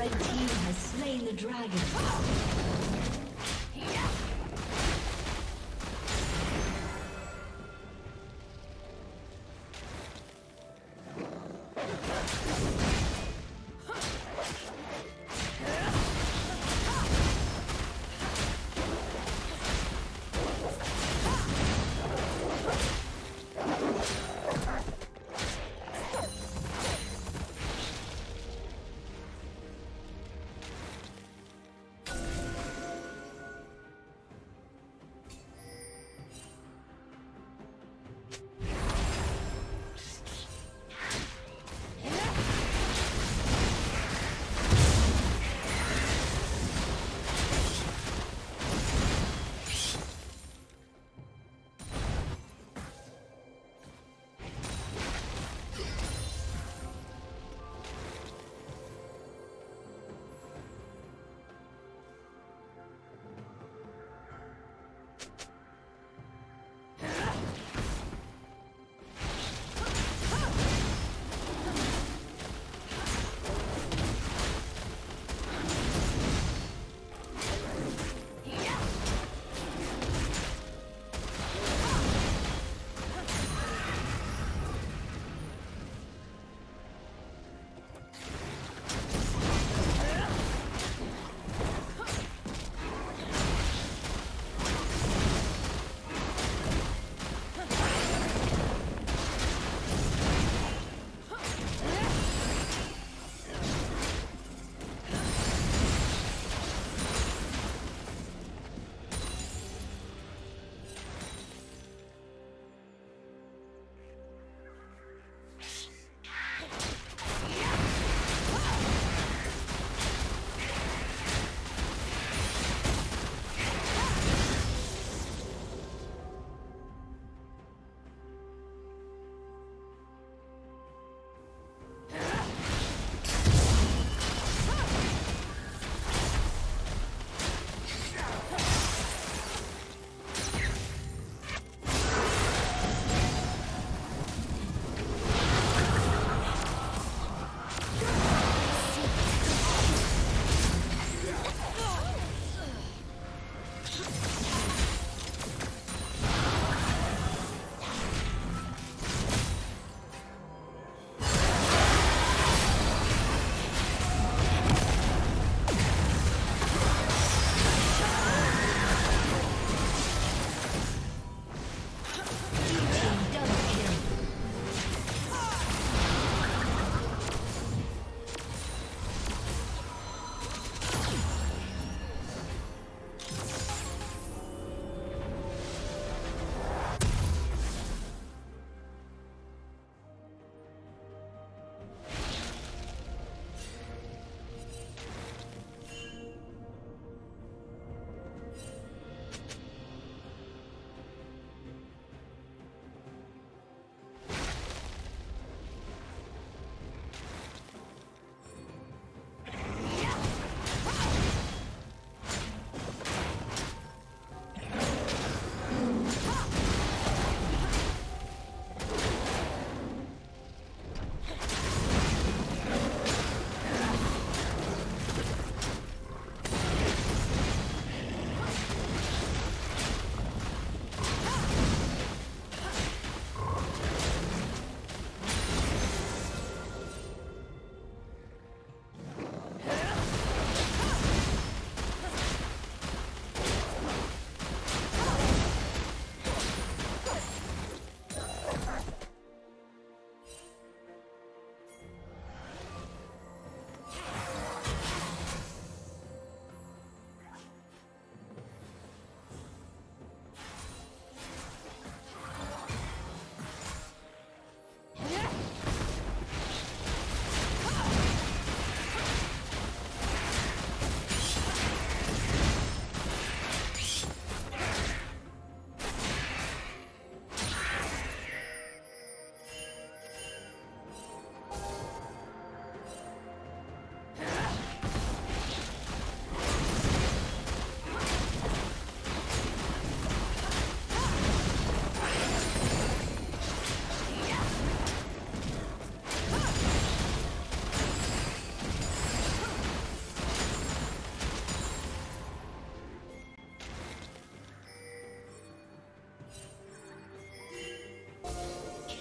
Red team has slain the dragon.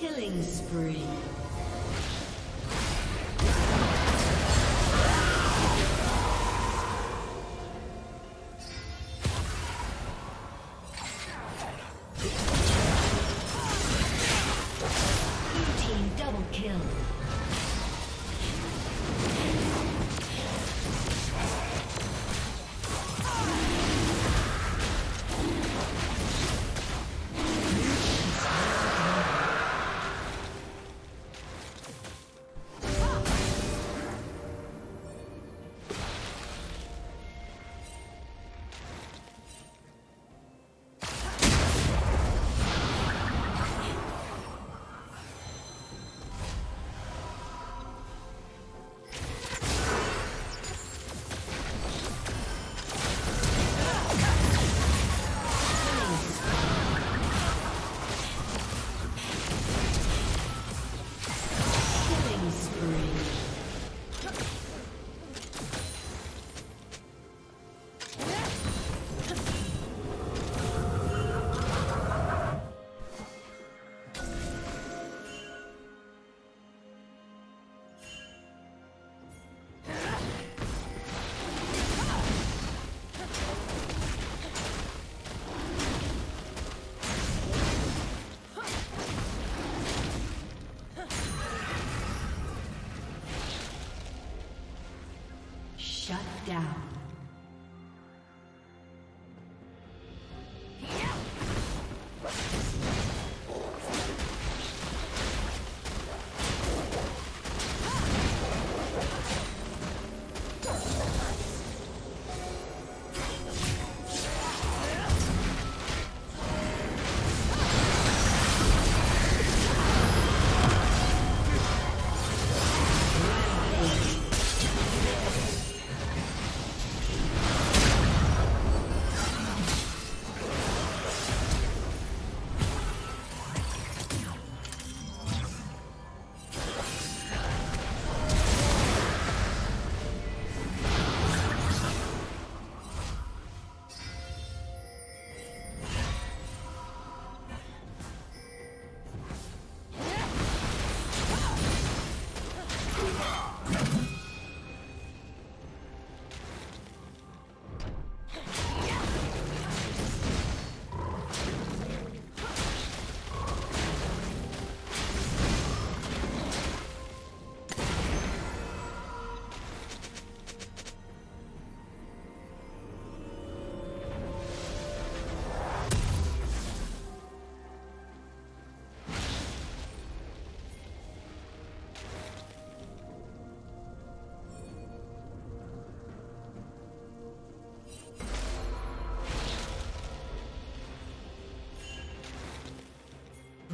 Killing spree. Shut down.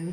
Blue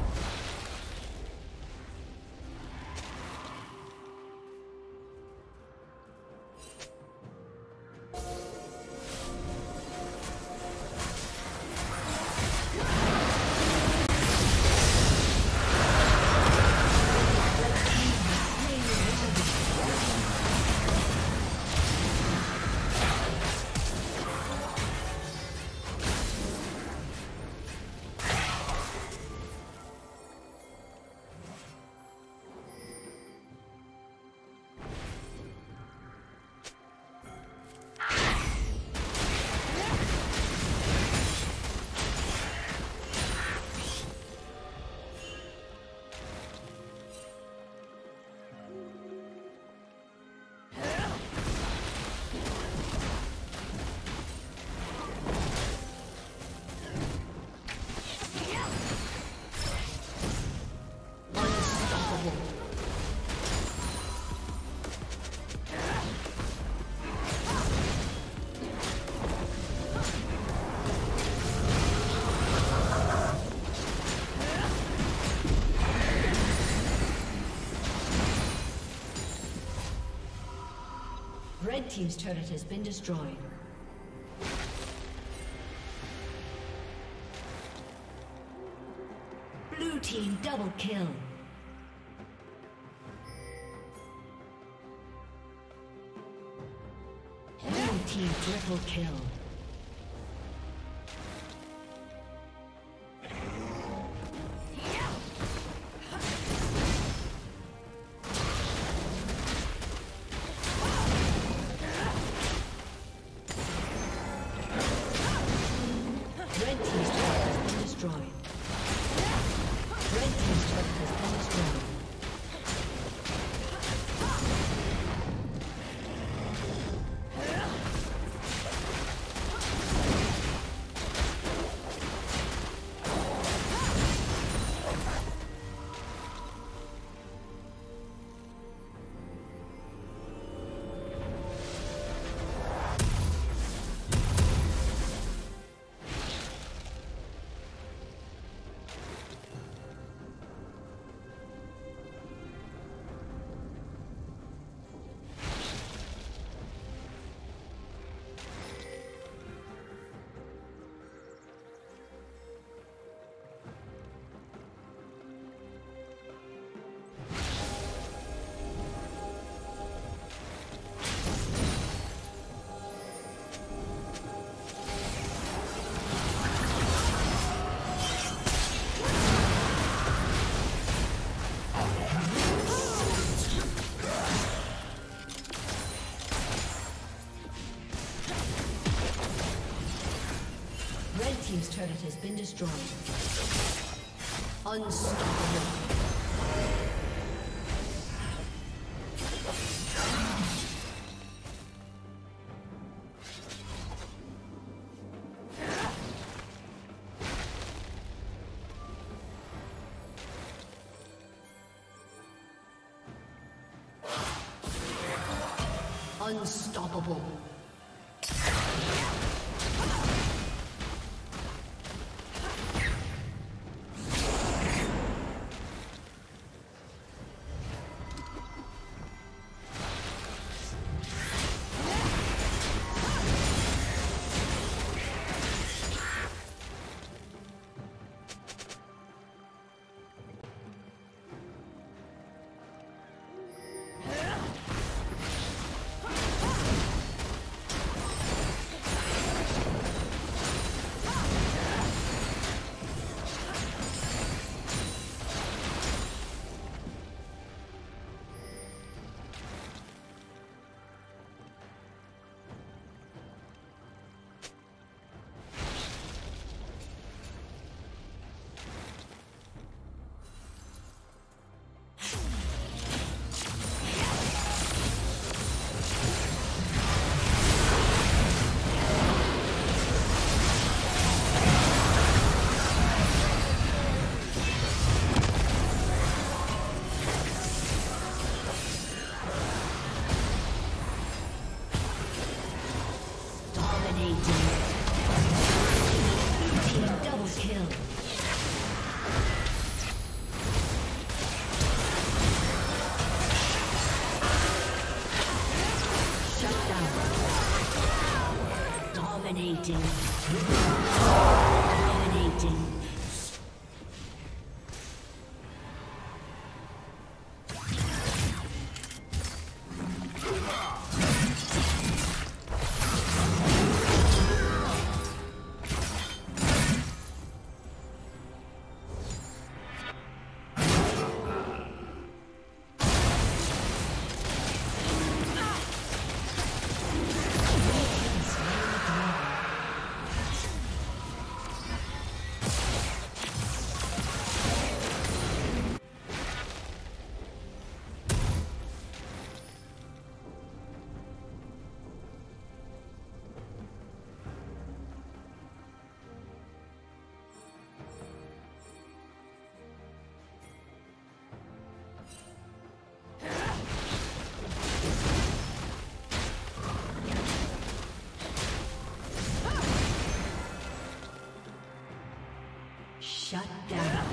Red team's turret has been destroyed. Blue team double kill. Blue team triple kill. Team's turret has been destroyed. Unstoppable. Unstoppable. Dominating. Dominating. Shut down.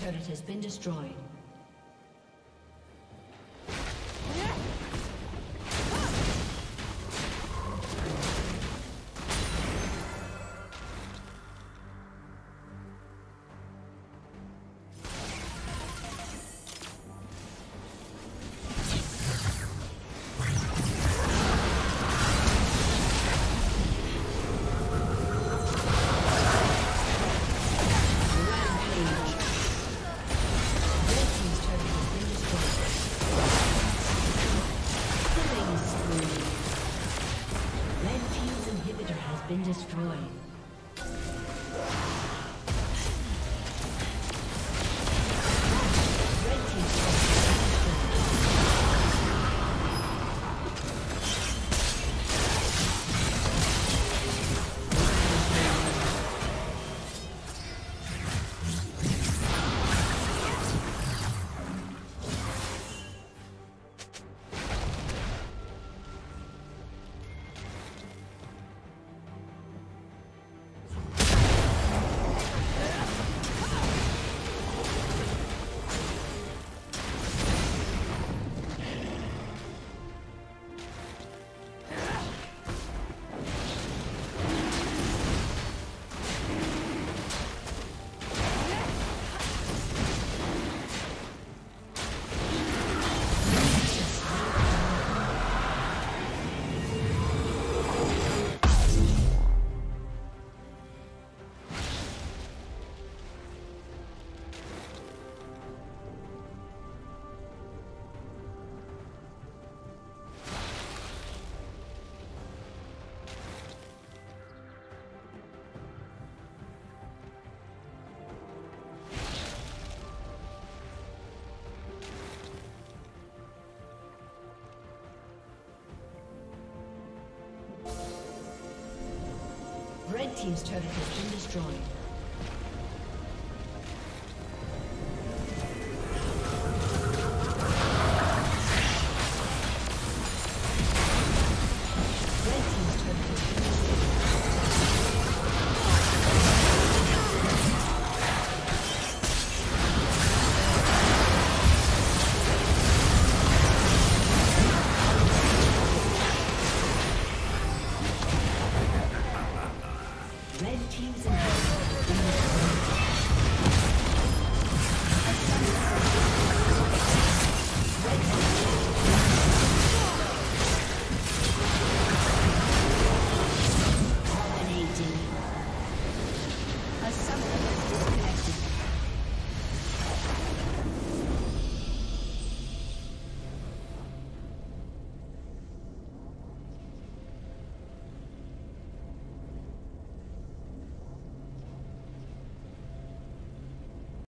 Turret has been destroyed. destroyed. Red team's turret has been destroyed.